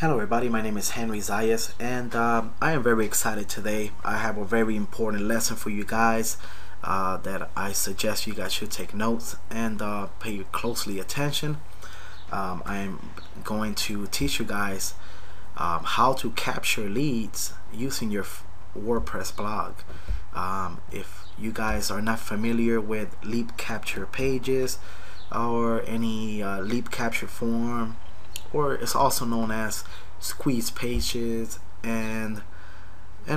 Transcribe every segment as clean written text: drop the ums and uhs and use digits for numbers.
Hello everybody, my name is Henry Zayas, and I am very excited today. I have a very important lesson for you guys that I suggest you guys should take notes and pay closely attention. I am going to teach you guys how to capture leads using your WordPress blog. If you guys are not familiar with lead capture pages or any lead capture form, or it's also known as squeeze pages and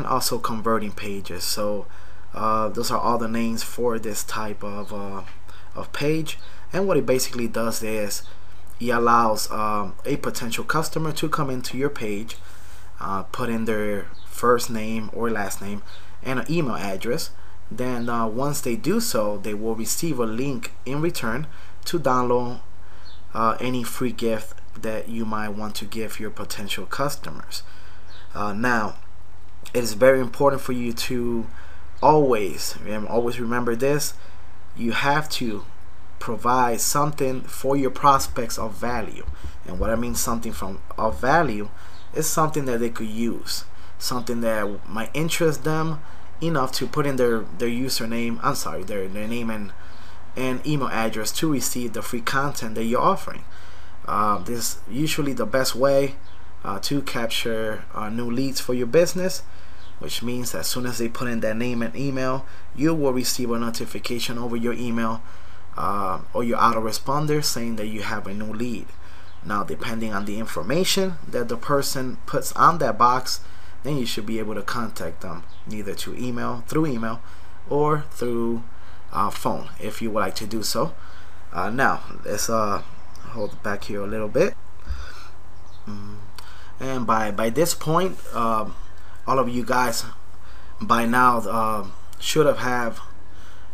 also converting pages. So those are all the names for this type of page. And what it basically does is it allows a potential customer to come into your page, put in their first name or last name and an email address. Then once they do so, they will receive a link in return to download any free gift that you might want to give your potential customers. Now, it is very important for you to always remember this. You have to provide something for your prospects of value, and what I mean something of value is something that they could use, something that might interest them enough to put in their username, I'm sorry, their name and email address to receive the free content that you're offering. This is usually the best way to capture new leads for your business, which means as soon as they put in their name and email, you will receive a notification over your email or your autoresponder saying that you have a new lead. Now, depending on the information that the person puts on that box, then you should be able to contact them either through email or through phone if you would like to do so. Now, let's hold back here a little bit, and by this point all of you guys by now should have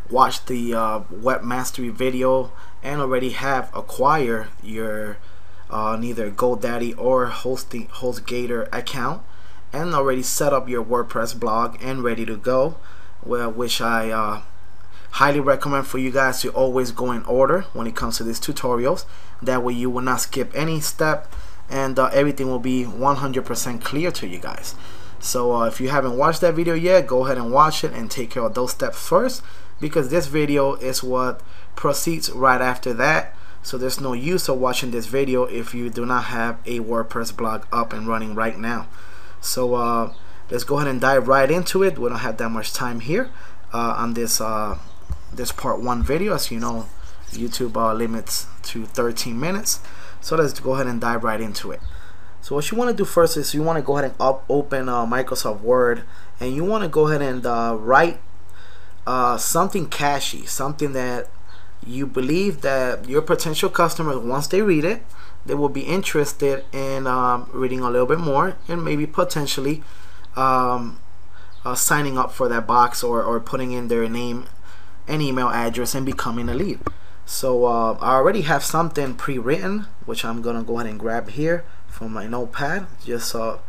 watched the web mastery video and already have acquired your either GoDaddy or HostGator account and already set up your WordPress blog and ready to go, which I highly recommend for you guys to always go in order when it comes to these tutorials. That way you will not skip any step, and everything will be 100% clear to you guys. So if you haven't watched that video yet, go ahead and watch it and take care of those steps first, because this video is what proceeds right after that. So there's no use of watching this video if you do not have a WordPress blog up and running right now. So let's go ahead and dive right into it. We don't have that much time here on this part 1 video. As you know, YouTube limits to 13 minutes. So let's go ahead and dive right into it. So what you want to do first is you want to go ahead and open Microsoft Word, and you want to go ahead and write something catchy, something that you believe that your potential customers, once they read it, they will be interested in reading a little bit more, and maybe potentially signing up for that box or putting in their name an email address and becoming a lead. So I already have something pre-written, which I'm gonna go ahead and grab here from my notepad, just to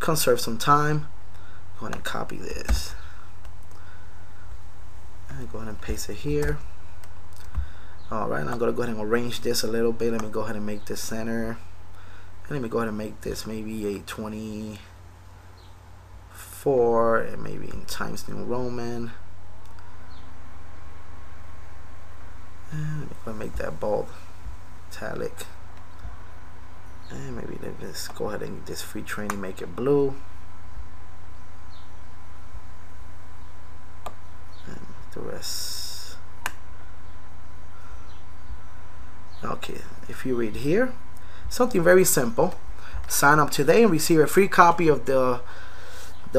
conserve some time. Go ahead and copy this and go ahead and paste it here. Alright, I'm gonna go ahead and arrange this a little bit. Let me go ahead and make this center, and let me go ahead and make this maybe a 24 and maybe in Times New Roman. I'm gonna make that bold, italic, and maybe let's go ahead and get this free training, make it blue, and the rest. Okay, if you read here, something very simple. Sign up today and receive a free copy of the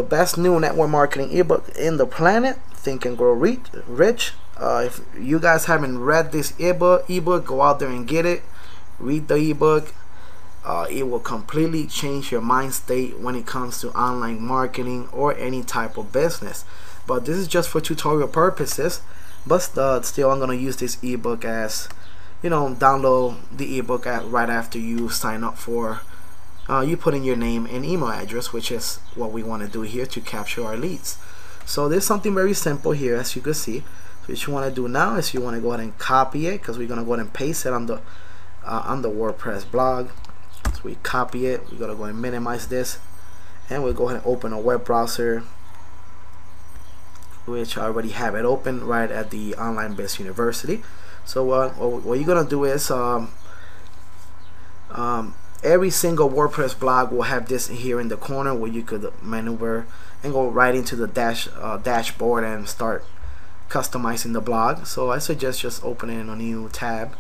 best new network marketing ebook in the planet, Think and Grow Rich. If you guys haven't read this ebook, go out there and get it. Read the ebook. It will completely change your mind state when it comes to online marketing or any type of business. But this is just for tutorial purposes. But still, I'm gonna use this ebook as, you know, download the ebook right after you sign up for. You put in your name and email address, which is what we want to do here to capture our leads. So there's something very simple here, as you can see. What you want to do now is you want to go ahead and copy it, because we're going to go ahead and paste it on the WordPress blog. So we copy it, we're gonna go and minimize this, and we'll go ahead and open a web browser, which I already have it open right at the Online Biz University. So what you're gonna do is every single WordPress blog will have this here in the corner where you could maneuver and go right into the dashboard and start customizing the blog. So I suggest just opening a new tab,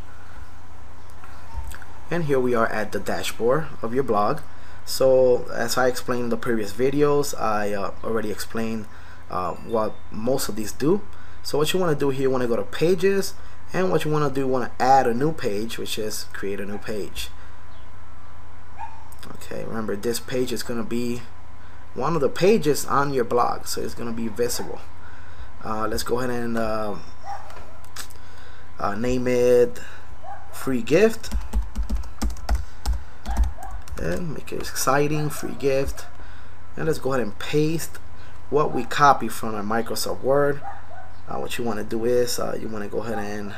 and here we are at the dashboard of your blog. So as I explained in the previous videos, I already explained what most of these do. So what you want to do here, you want to go to pages, and what you want to do, you want to add a new page, which is create a new page. Okay, remember this page is going to be one of the pages on your blog, so it's going to be visible. Let's go ahead and name it free gift, and make it exciting, free gift. And let's go ahead and paste what we copy from our Microsoft Word. What you want to do is you want to go ahead and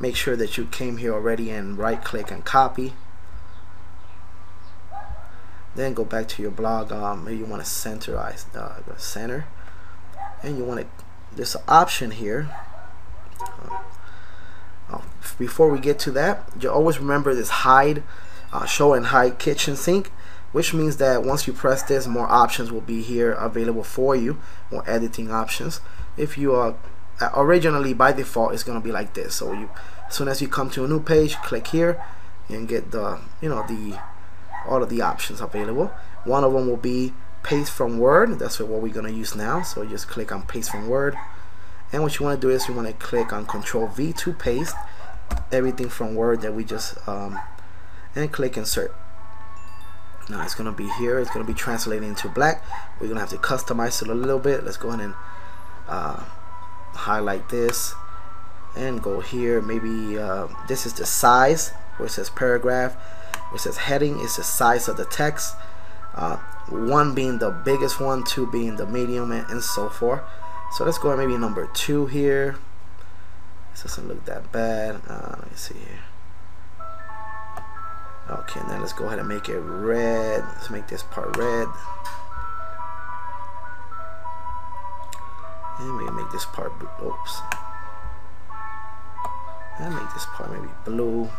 make sure that you came here already and right click and copy, then go back to your blog. Maybe you want to centerize the center, and you want to, there's an option here. Before we get to that, you always remember this hide, show and hide kitchen sink, which means that once you press this, more options will be here available for you, more editing options. If you are originally by default, it's going to be like this. So you, as soon as you come to a new page, click here and get the, you know, the all of the options available. One of them will be paste from Word. That's what we're going to use now. So just click on paste from Word, and what you want to do is you want to click on Control V to paste everything from Word that we just and click insert. Now it's going to be here, it's going to be translated into black. We're going to have to customize it a little bit. Let's go ahead and highlight this and go here. Maybe this is the size where it says paragraph, where it says heading, it's the size of the text, 1 being the biggest one, 2 being the medium, and so forth. So let's go ahead, maybe number 2 here. This doesn't look that bad. Let me see here. Okay, now let's go ahead and make it red. Let's make this part red, and maybe make this part, oops, and make this part maybe blue.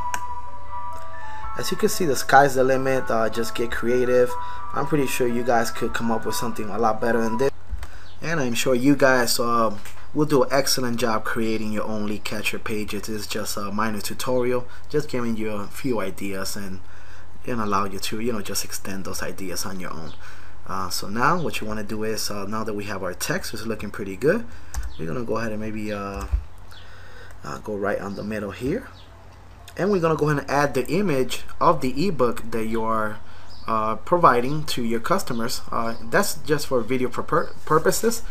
As you can see, the sky's the limit. Just get creative. I'm pretty sure you guys could come up with something a lot better than this, and I'm sure you guys will do an excellent job creating your own lead catcher pages. It's just a minor tutorial, just giving you a few ideas and allow you to, you know, just extend those ideas on your own. So now what you want to do is, now that we have our text, it's looking pretty good, we're gonna go ahead and maybe go right on the middle here. And we're gonna go ahead and add the image of the ebook that you're providing to your customers. That's just for video purposes.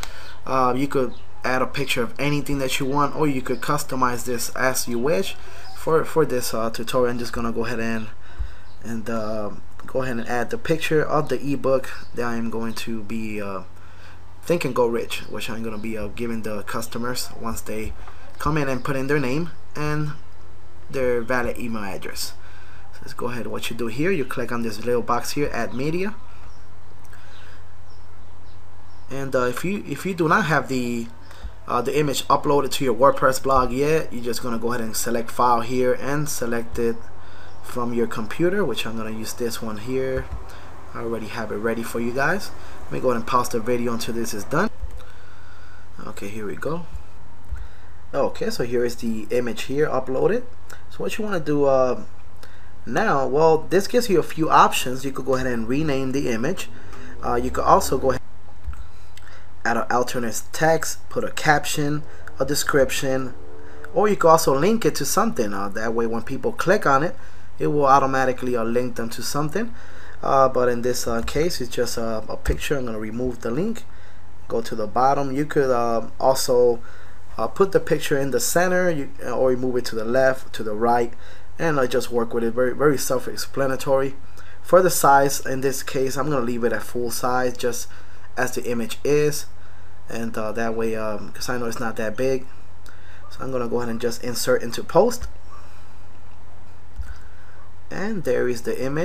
You could add a picture of anything that you want, or you could customize this as you wish. For this tutorial, I'm just gonna go ahead and go ahead and add the picture of the ebook that I'm going to be Think and Grow Rich, which I'm gonna be giving the customers once they come in and put in their name and their valid email address. So let's go ahead. What you do here, you click on this little box here, add media, and if you do not have the image uploaded to your WordPress blog yet, you're just gonna go ahead and select file here and select it from your computer, which I'm gonna use this one here. I already have it ready for you guys. Let me go ahead and pause the video until this is done. Okay, here we go. Okay, so here is the image here uploaded. So what you want to do now, well, this gives you a few options. You could go ahead and rename the image. You could also go ahead and add an alternate text, put a caption, a description, or you could also link it to something. That way when people click on it, it will automatically link them to something. But in this case, it's just a picture. I'm going to remove the link, go to the bottom. You could also put the picture in the center, or you move it to the left, to the right, and I just work with it. Very, very self-explanatory. For the size, in this case, I'm going to leave it at full size, just as the image is, and that way, because I know it's not that big, so I'm going to go ahead and just insert into post, and there is the image.